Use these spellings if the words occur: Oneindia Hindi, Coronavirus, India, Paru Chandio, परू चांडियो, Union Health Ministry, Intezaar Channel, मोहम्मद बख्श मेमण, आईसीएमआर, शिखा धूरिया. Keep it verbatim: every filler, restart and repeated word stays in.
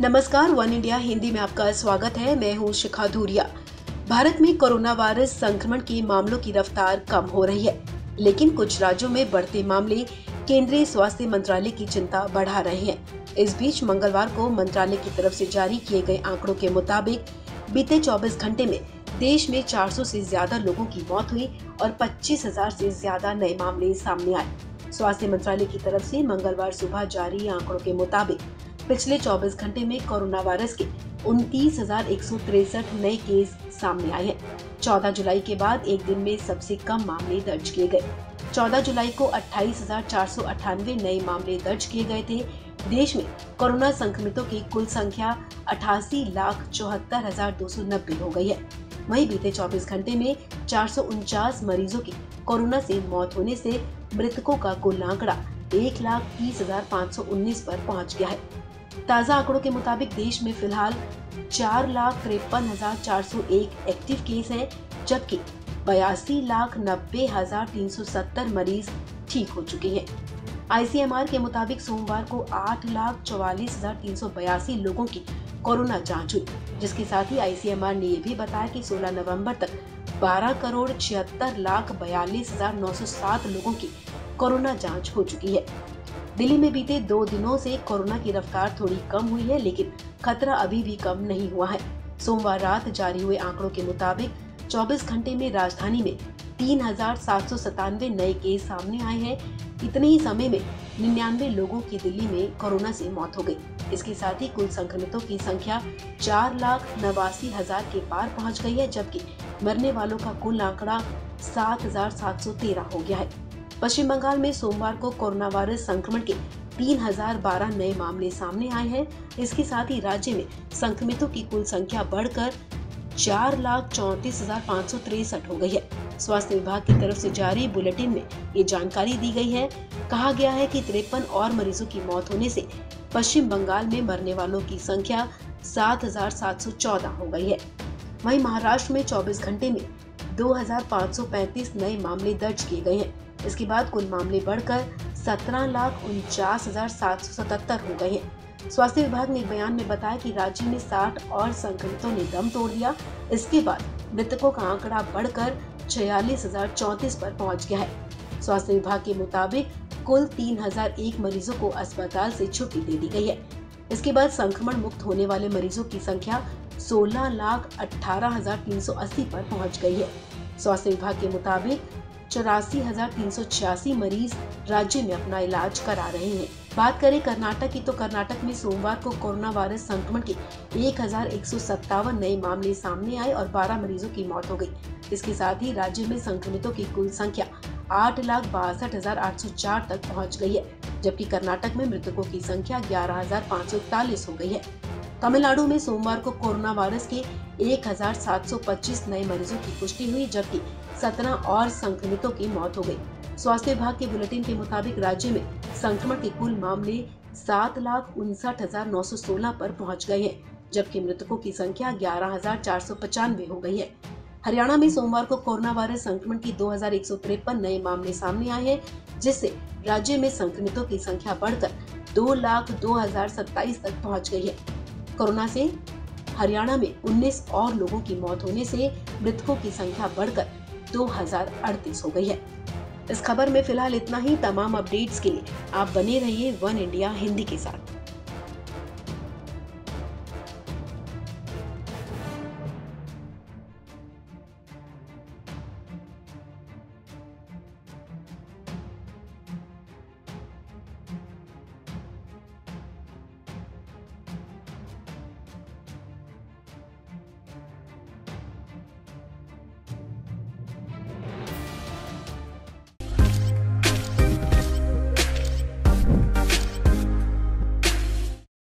नमस्कार, one India Hindi में आपका स्वागत है। मैं हूं शिखा धूरिया। भारत में कोरोना वायरस संक्रमण के मामलों की रफ्तार कम हो रही है, लेकिन कुछ राज्यों में बढ़ते मामले केंद्रीय स्वास्थ्य मंत्रालय की चिंता बढ़ा रहे हैं। इस बीच मंगलवार को मंत्रालय की तरफ से जारी किए गए आंकड़ों के मुताबिक बीते चौबीस घंटे में देश में चार सौ से ज्यादा लोगों की मौत हुई और पच्चीस हज़ार से ज्यादा नए मामले सामने आए। स्वास्थ्य मंत्रालय की तरफ से मंगलवार सुबह जारी आंकड़ों के मुताबिक पिछले चौबीस घंटे में कोरोना वायरस के उनतीस हजार एक सौ तिरसठ नए केस सामने आए हैं। चौदह जुलाई के बाद एक दिन में सबसे कम मामले दर्ज किए गए। चौदह जुलाई को अट्ठाईस हजार चार सौ अट्ठानवे नए मामले दर्ज किए गए थे। देश में कोरोना संक्रमितों की कुल संख्या अठासी लाख चौहत्तर हजार दो सौ नब्बे हो गई है। वहीं बीते चौबीस घंटे में चार सौ उनचास मरीजों की कोरोना से मौत होने से मृतकों का कुल आंकड़ा एक लाख तीस हजार पाँच सौ उन्नीस पर पहुंच गया है। ताज़ा आंकड़ों के मुताबिक देश में फिलहाल चार लाख तिरपन हजार चार सौ एक एक्टिव केस हैं, जबकि बयासी लाख नब्बे हजार तीन सौ सत्तर मरीज ठीक हो चुके हैं। आईसीएमआर के मुताबिक सोमवार को आठ लाख चौवालीस हजार तीन सौ बयासी लोगों की कोरोना जांच हुई, जिसके साथ ही आईसीएमआर ने यह भी बताया कि सोलह नवंबर तक बारह करोड़ छिहत्तर लाख बयालीस हजार नौ सौ सात लोगों की कोरोना जाँच हो चुकी है। दिल्ली में बीते दो दिनों से कोरोना की रफ्तार थोड़ी कम हुई है, लेकिन खतरा अभी भी कम नहीं हुआ है। सोमवार रात जारी हुए आंकड़ों के मुताबिक चौबीस घंटे में राजधानी में तीन हजार सात सौ सतानवे नए केस सामने आए हैं। इतने ही समय में निन्यानवे लोगों की दिल्ली में कोरोना से मौत हो गई। इसके साथ ही कुल संक्रमितों की संख्या चार लाख नवासी हजार के पार पहुँच गई है, जबकि मरने वालों का कुल आंकड़ा सात हजार सात सौ तेरह हो गया है। पश्चिम बंगाल में सोमवार को कोरोना वायरस संक्रमण के तीन हज़ार बारह नए मामले सामने आए हैं। इसके साथ ही राज्य में संक्रमितों की कुल संख्या बढ़कर चार लाख चौंतीस हजार पाँच सौ तिरसठ हो गई है। स्वास्थ्य विभाग की तरफ से जारी बुलेटिन में ये जानकारी दी गई है। कहा गया है कि तिरपन और मरीजों की मौत होने से पश्चिम बंगाल में मरने वालों की संख्या सात हजार सात सौ चौदह हो गई है। वहीं महाराष्ट्र में चौबीस घंटे में दो हजार पाँच सौ पैंतीस नए मामले दर्ज किए गए हैं। इसके बाद कुल मामले बढ़कर सत्रह लाख उनचास हजार सात सौ सतहत्तर हो गए हैं। स्वास्थ्य विभाग ने एक बयान में बताया कि राज्य में साठ और संक्रमितों ने दम तोड़ दिया। इसके बाद मृतकों का आंकड़ा बढ़कर छियालीस हजार चौंतीस पर पहुंच गया है। स्वास्थ्य विभाग के मुताबिक कुल तीन हजार एक मरीजों को अस्पताल से छुट्टी दे दी गई है। इसके बाद संक्रमण मुक्त होने वाले मरीजों की संख्या सोलह लाख अठारह हजार तीन सौ अस्सी पर पहुँच गयी है। स्वास्थ्य विभाग के मुताबिक चौरासी हजार तीन सौ छियासी मरीज राज्य में अपना इलाज करा रहे हैं। बात करें कर्नाटक की, तो कर्नाटक में सोमवार को कोरोना वायरस संक्रमण के एक हजार एक सौ सत्तावन नए मामले सामने आए और बारह मरीजों की मौत हो गई। इसके साथ ही राज्य में संक्रमितों की कुल संख्या आठ लाख बासठ हजार आठ सौ चार तक पहुँच गई है, जबकि कर्नाटक में मृतकों की संख्या ग्यारह हजार पाँच सौ इकतालीस हो गई है। तमिलनाडु में सोमवार को कोरोना वायरस के एक हज़ार सात सौ पच्चीस नए मरीजों की पुष्टि हुई, जबकि सत्रह और संक्रमितों की मौत हो गई। स्वास्थ्य विभाग के बुलेटिन के मुताबिक राज्य में संक्रमण के कुल मामले सात लाख उनसठ हजार नौ सौ सोलह पर पहुँच गए हैं, जबकि मृतकों की संख्या ग्यारह हजार चार सौ पचानवे हो गई है। हरियाणा में सोमवार को कोरोना वायरस संक्रमण के दो हजार एक सौ तिरपन नए मामले सामने आए हैं, जिससे राज्य में संक्रमितों की संख्या बढ़कर दो लाख दो हजार सत्ताईस तक पहुँच गयी है। कोरोना से हरियाणा में उन्नीस और लोगों की मौत होने से मृतकों की संख्या बढ़कर दो हज़ार अड़तीस हो गई है। इस खबर में फिलहाल इतना ही। तमाम अपडेट्स के लिए आप बने रहिए वन इंडिया हिंदी के साथ।